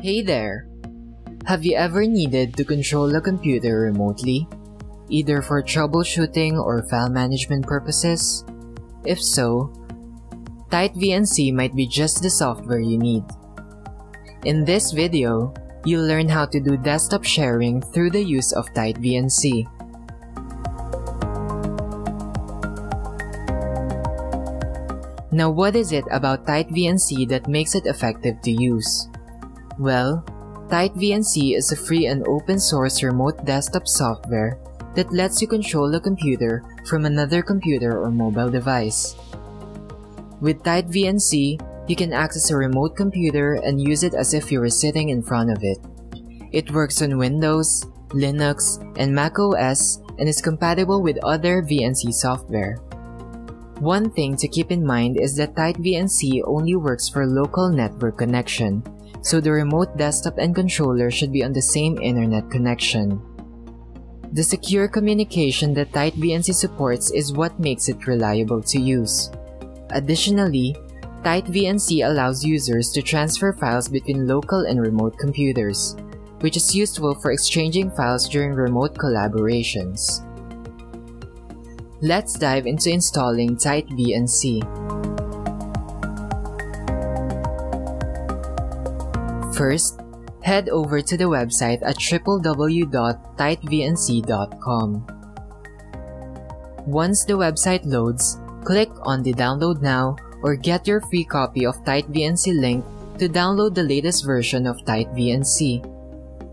Hey there! Have you ever needed to control a computer remotely, either for troubleshooting or file management purposes? If so, TightVNC might be just the software you need. In this video, you'll learn how to do desktop sharing through the use of TightVNC. Now, what is it about TightVNC that makes it effective to use? Well, TightVNC is a free and open-source remote desktop software that lets you control a computer from another computer or mobile device. With TightVNC, you can access a remote computer and use it as if you were sitting in front of it. It works on Windows, Linux, and macOS and is compatible with other VNC software. One thing to keep in mind is that TightVNC only works for local network connection, so the remote desktop and controller should be on the same internet connection. The secure communication that TightVNC supports is what makes it reliable to use. Additionally, TightVNC allows users to transfer files between local and remote computers, which is useful for exchanging files during remote collaborations. Let's dive into installing TightVNC. First, head over to the website at www.tightvnc.com. Once the website loads, click on the Download Now or get your free copy of TightVNC link to download the latest version of TightVNC.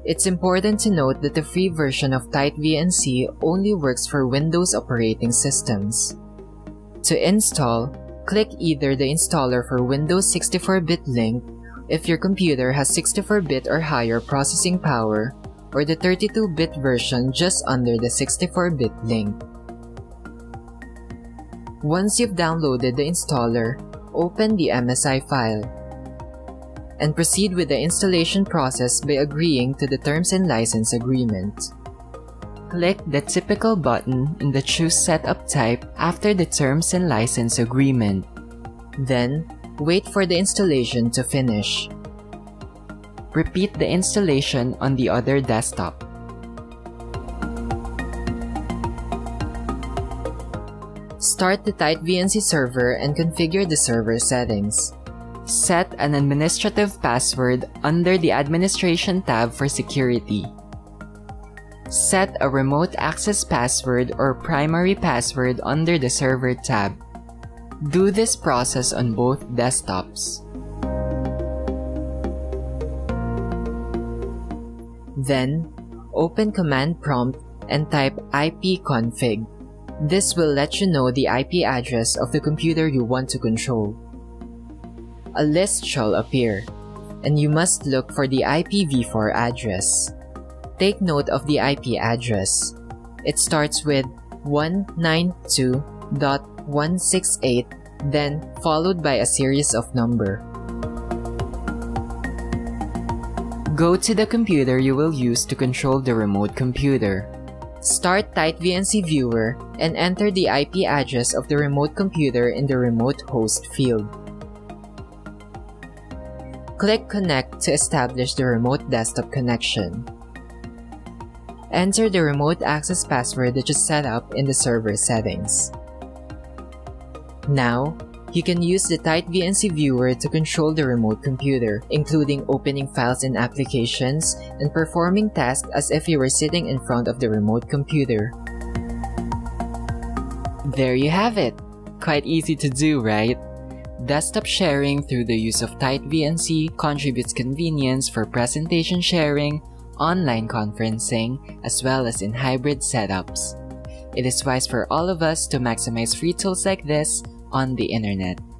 It's important to note that the free version of TightVNC only works for Windows operating systems. To install, click either the installer for Windows 64-bit link if your computer has 64-bit or higher processing power, or the 32-bit version just under the 64-bit link. Once you've downloaded the installer, open the MSI file and proceed with the installation process by agreeing to the Terms and License Agreement. Click the typical button in the Choose Setup Type after the Terms and License Agreement. Then, wait for the installation to finish. Repeat the installation on the other desktop. Start the TightVNC server and configure the server settings. Set an administrative password under the Administration tab for security. Set a remote access password or primary password under the Server tab. Do this process on both desktops. Then, open Command Prompt and type ipconfig. This will let you know the IP address of the computer you want to control. A list shall appear, and you must look for the IPv4 address. Take note of the IP address. It starts with 192.168, then followed by a series of numbers. Go to the computer you will use to control the remote computer. Start TightVNC Viewer and enter the IP address of the remote computer in the Remote Host field. Click Connect to establish the remote desktop connection. Enter the remote access password that you set up in the server settings. Now, you can use the TightVNC Viewer to control the remote computer, including opening files and applications and performing tasks as if you were sitting in front of the remote computer. There you have it! Quite easy to do, right? Desktop sharing through the use of TightVNC contributes convenience for presentation sharing, online conferencing, as well as in hybrid setups. It is wise for all of us to maximize free tools like this on the internet.